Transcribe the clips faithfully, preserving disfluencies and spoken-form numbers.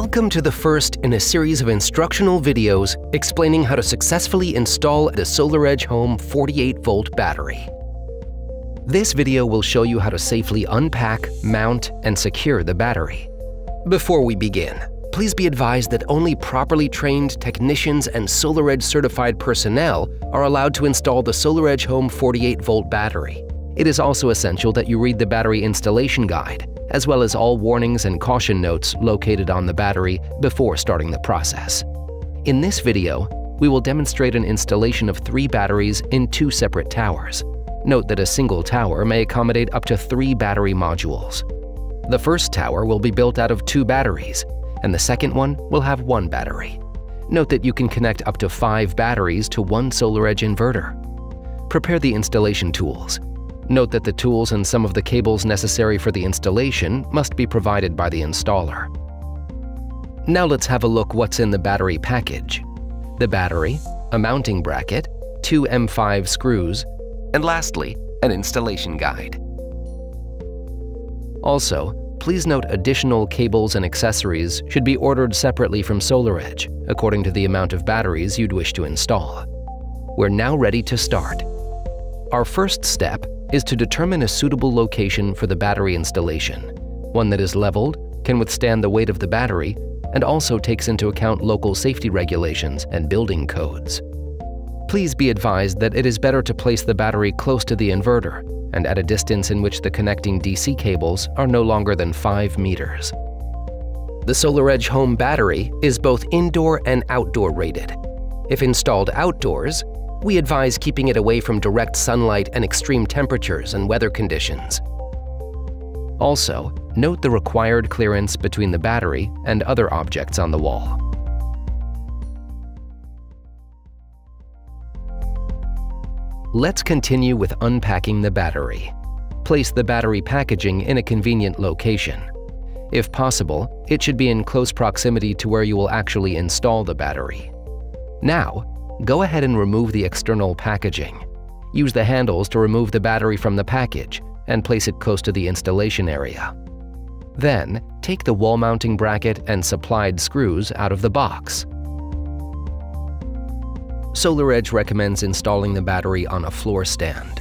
Welcome to the first in a series of instructional videos explaining how to successfully install the SolarEdge Home forty-eight volt battery. This video will show you how to safely unpack, mount, and secure the battery. Before we begin, please be advised that only properly trained technicians and SolarEdge certified personnel are allowed to install the SolarEdge Home forty-eight volt battery. It is also essential that you read the battery installation guide, as well as all warnings and caution notes located on the battery before starting the process. In this video, we will demonstrate an installation of three batteries in two separate towers. Note that a single tower may accommodate up to three battery modules. The first tower will be built out of two batteries, and the second one will have one battery. Note that you can connect up to five batteries to one SolarEdge inverter. Prepare the installation tools. Note that the tools and some of the cables necessary for the installation must be provided by the installer. Now let's have a look what's in the battery package. The battery, a mounting bracket, two M five screws, and lastly, an installation guide. Also, please note additional cables and accessories should be ordered separately from SolarEdge, according to the amount of batteries you'd wish to install. We're now ready to start. Our first step is to determine a suitable location for the battery installation, one that is leveled, can withstand the weight of the battery, and also takes into account local safety regulations and building codes. Please be advised that it is better to place the battery close to the inverter and at a distance in which the connecting D C cables are no longer than five meters. The SolarEdge Home battery is both indoor and outdoor rated. If installed outdoors, we advise keeping it away from direct sunlight and extreme temperatures and weather conditions. Also, note the required clearance between the battery and other objects on the wall. Let's continue with unpacking the battery. Place the battery packaging in a convenient location. If possible, it should be in close proximity to where you will actually install the battery. Now, go ahead and remove the external packaging. Use the handles to remove the battery from the package and place it close to the installation area. Then, take the wall mounting bracket and supplied screws out of the box. SolarEdge recommends installing the battery on a floor stand.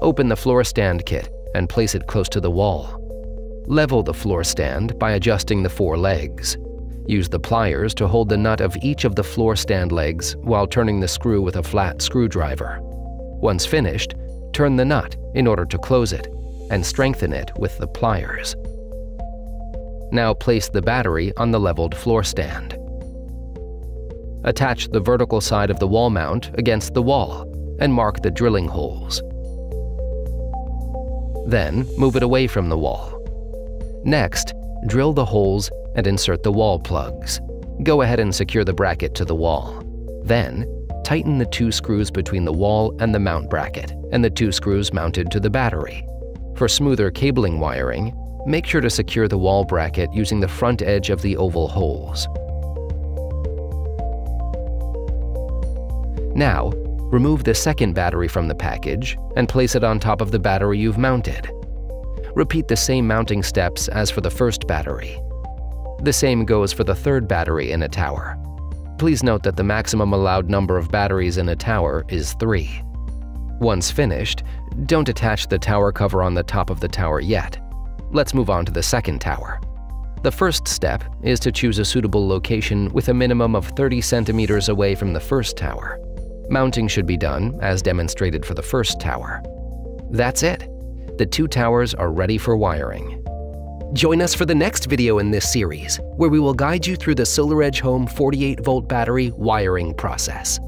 Open the floor stand kit and place it close to the wall. Level the floor stand by adjusting the four legs. Use the pliers to hold the nut of each of the floor stand legs while turning the screw with a flat screwdriver. Once finished, turn the nut in order to close it and strengthen it with the pliers. Now place the battery on the leveled floor stand. Attach the vertical side of the wall mount against the wall and mark the drilling holes. Then move it away from the wall. Next, drill the holes and insert the wall plugs. Go ahead and secure the bracket to the wall. Then, tighten the two screws between the wall and the mount bracket and the two screws mounted to the battery. For smoother cabling wiring, make sure to secure the wall bracket using the front edge of the oval holes. Now, remove the second battery from the package and place it on top of the battery you've mounted. Repeat the same mounting steps as for the first battery. The same goes for the third battery in a tower. Please note that the maximum allowed number of batteries in a tower is three. Once finished, don't attach the tower cover on the top of the tower yet. Let's move on to the second tower. The first step is to choose a suitable location with a minimum of thirty centimeters away from the first tower. Mounting should be done as demonstrated for the first tower. That's it. The two towers are ready for wiring. Join us for the next video in this series, where we will guide you through the SolarEdge Home forty-eight volt battery wiring process.